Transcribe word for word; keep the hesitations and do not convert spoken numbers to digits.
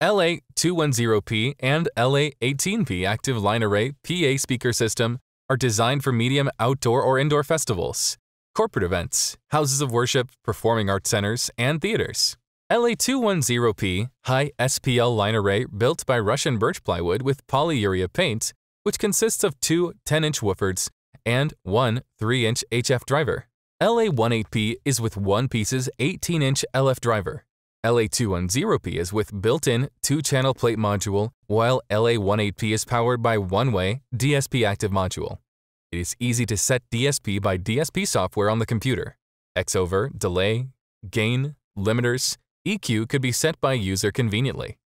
L A two ten P and L A eighteen P active line array P A speaker system are designed for medium outdoor or indoor festivals, corporate events, houses of worship, performing arts centers, and theaters. L A two ten P high S P L line array built by Russian birch plywood with polyurea paint, which consists of two ten-inch woofers and one three-inch H F driver. L A eighteen P is with one piece's eighteen-inch L F driver. L A two ten P is with built-in two-channel plate module, while L A eighteen P is powered by one-way D S P active module. It is easy to set D S P by D S P software on the computer. X over, delay, gain, limiters, E Q could be set by user conveniently.